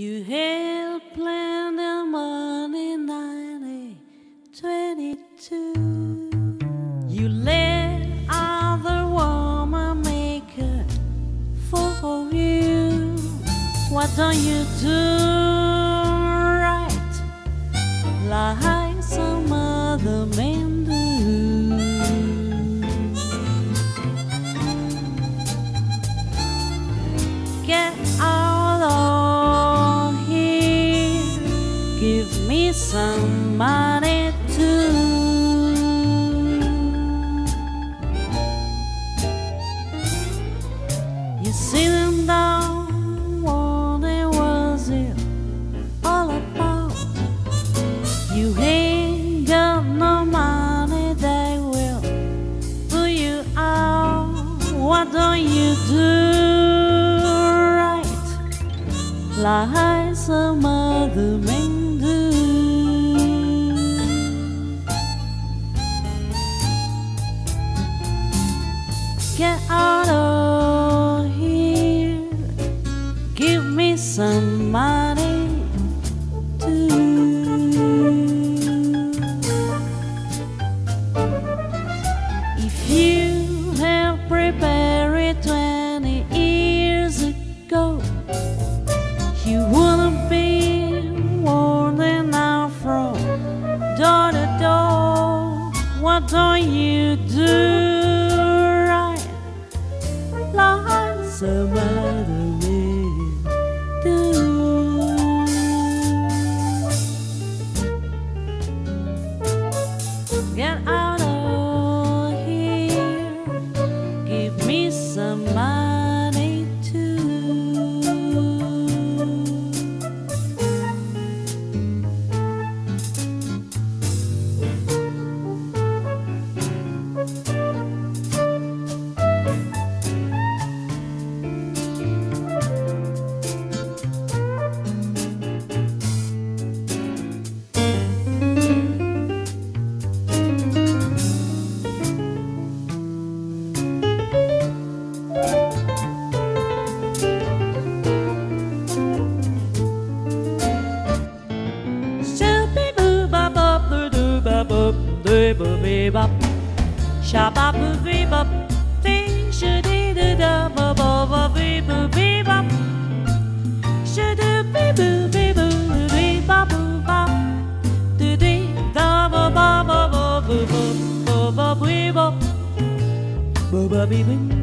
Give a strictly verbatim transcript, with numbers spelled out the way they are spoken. You hail plan the money ninety twenty-two. You let other woman make a fool of you. What don't you do right like some other men do? Get out of give me some money too. You see them down, what it was it all about? You ain't got no money, they will pull you out. What don't you do right like some other man? Get out of here, give me some money too. If you have prepared twenty years ago, you wouldn't be warning out from door to door. What don't you do? Some other men do. Get out of here, give me some money too. Bop, shabba booby bop, ding shady da da ba ba ba booby bop, shady boo boo boo bop bop, do dee da ba ba ba ba ba ba ba bop, booba bee boo.